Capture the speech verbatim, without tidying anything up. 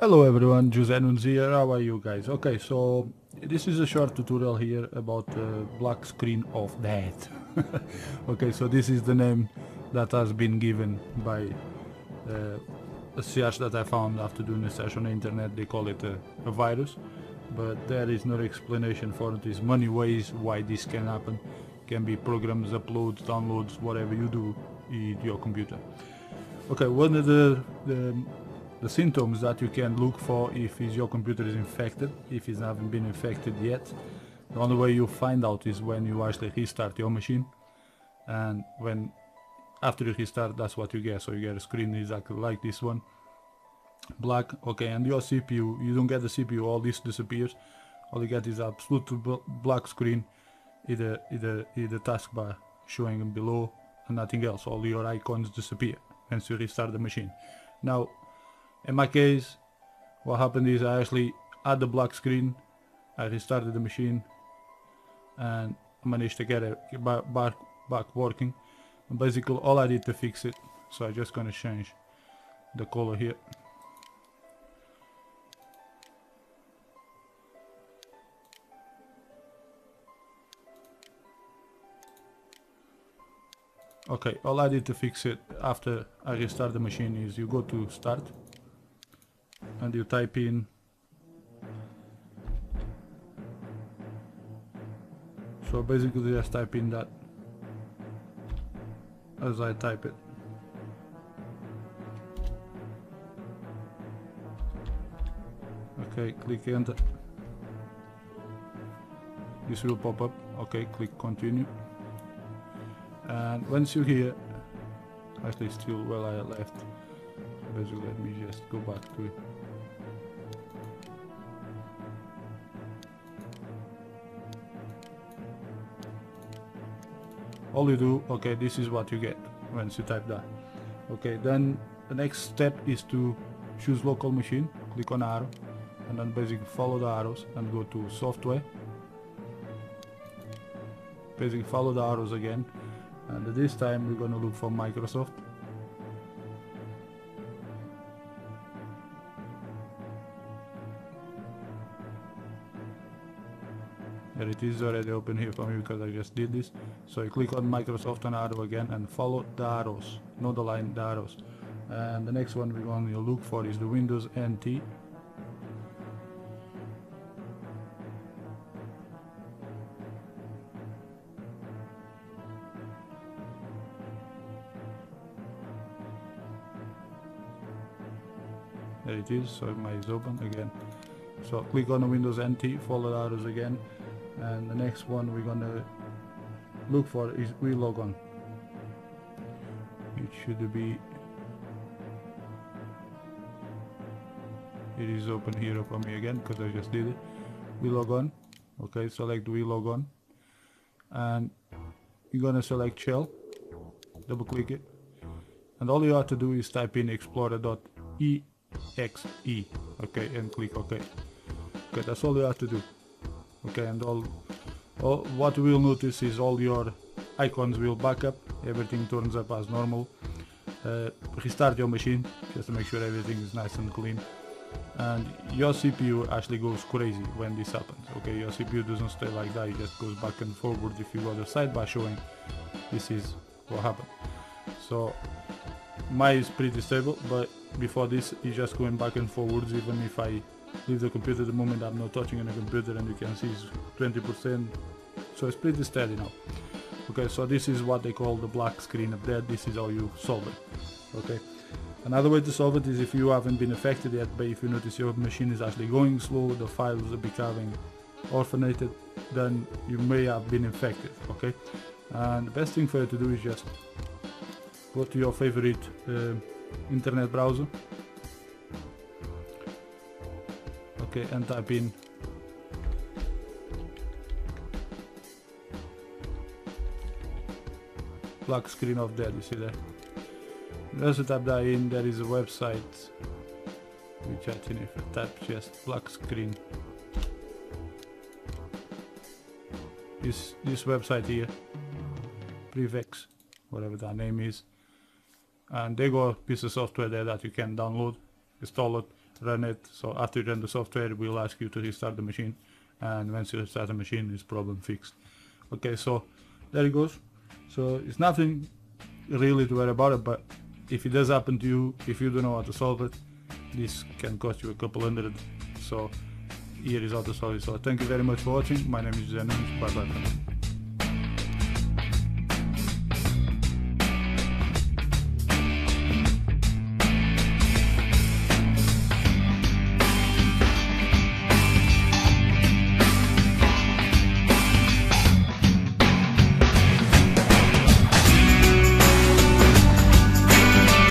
Hello everyone, Jose Nunes here. How are you guys? Okay, so this is a short tutorial here about uh, Black Screen of Death. Okay, so this is the name that has been given by uh, a search that I found after doing a search on the internet. They call it a, a virus, but there is no explanation for it. There's many ways why this can happen. It can be programs, uploads, downloads, whatever you do in your computer. Okay, one of the, the The symptoms that you can look for if your computer is infected, if it hasn't been infected yet. The only way you find out is when you actually restart your machine, and when after you restart, that's what you get. So you get a screen exactly like this one, black. Okay, and your C P U, you don't get the C P U, all this disappears. All you get is absolute black screen in the, in the, in the taskbar showing below, and nothing else. All your icons disappear once you restart the machine. Now, in my case, what happened is I actually had the black screen, I restarted the machine, and I managed to get it back, back working. And basically all I did to fix it, so I'm just gonna change the color here. Okay, all I did to fix it after I restart the machine is you go to start, and you type in so basically just type in that as I type it. Okay, click enter. This will pop up. Okay, click continue, and once you're here, actually still where I left, basically let me just go back to it. All you do, okay, this is what you get once you type that. Okay, then the next step is to choose local machine, click on arrow, and then basically follow the arrows and go to software. Basically follow the arrows again, and this time we're gonna look for Microsoft. There it is, already open here for me because I just did this. So you click on Microsoft and arrow again and follow the arrows, not the line, the arrows. And the next one we're going to look for is the Windows N T. There it is, so mine is open again. So click on the Windows N T, follow the arrows again. And the next one we're gonna look for is WeLogon. It should be. It is open here for me again because I just did it. WeLogon. Okay, select WeLogon, and you're gonna select shell. Double click it, and all you have to do is type in explorer dot E X E. Okay, and click OK. Okay, that's all you have to do. Okay, and all, all what you will notice is all your icons will back up, everything turns up as normal. Uh, restart your machine just to make sure everything is nice and clean, and your C P U actually goes crazy when this happens. Okay, your C P U doesn't stay like that, it just goes back and forward. If you go to the sidebar showing, this is what happened. So mine is pretty stable, but before this it's just going back and forwards. Even if I leave the computer, the moment I'm not touching on the computer, and you can see it's twenty percent, so it's pretty steady now. Okay, so this is what they call the black screen of death. This is how you solve it. Okay, another way to solve it is if you haven't been affected yet, but if you notice your machine is actually going slow, the files are becoming orphanated, then you may have been infected. Okay, and the best thing for you to do is just go to your favorite uh, internet browser. Okay, and type in Black Screen of Death, you see there. Once you type that in, there is a website which I think if I type just Black Screen, this, this website here, Prevex, whatever that name is, and they got a piece of software there that you can download, install it, run it. So after you run the software, we'll ask you to restart the machine, and once you restart the machine, it's problem fixed. Okay, so there it goes. So it's nothing really to worry about it, but if it does happen to you, if you don't know how to solve it, this can cost you a couple hundred. So here is how to solve it. So thank you very much for watching. My name is Jose Nunes. Bye bye.